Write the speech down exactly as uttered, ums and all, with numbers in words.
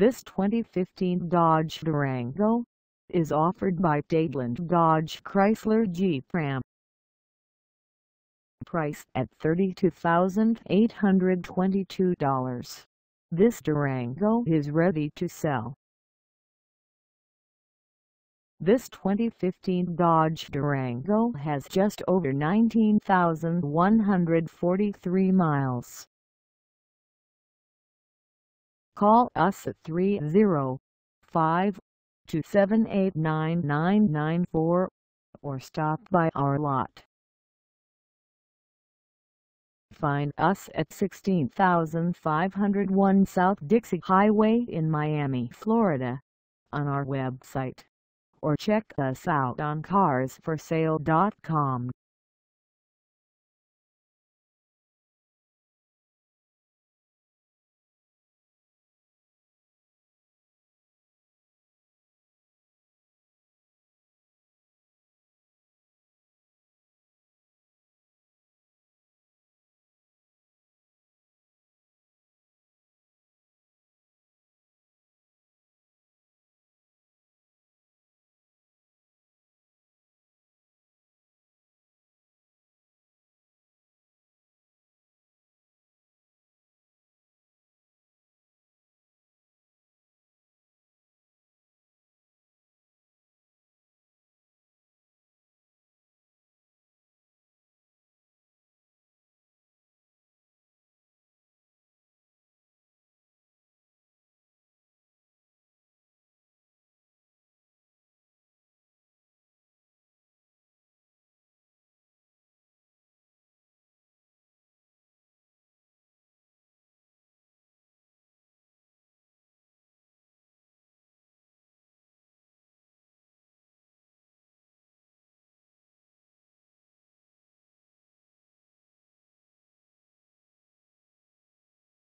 This twenty fifteen Dodge Durango is offered by Dadeland Dodge Chrysler Jeep Ram. Priced at thirty-two thousand eight hundred twenty-two dollars, this Durango is ready to sell. This twenty fifteen Dodge Durango has just over nineteen thousand one hundred forty-three miles. Call us at three zero five, two seven eight, nine nine nine four or stop by our lot. Find us at sixteen thousand five hundred one South Dixie Highway in Miami, Florida, on our website, or check us out on cars for sale dot com.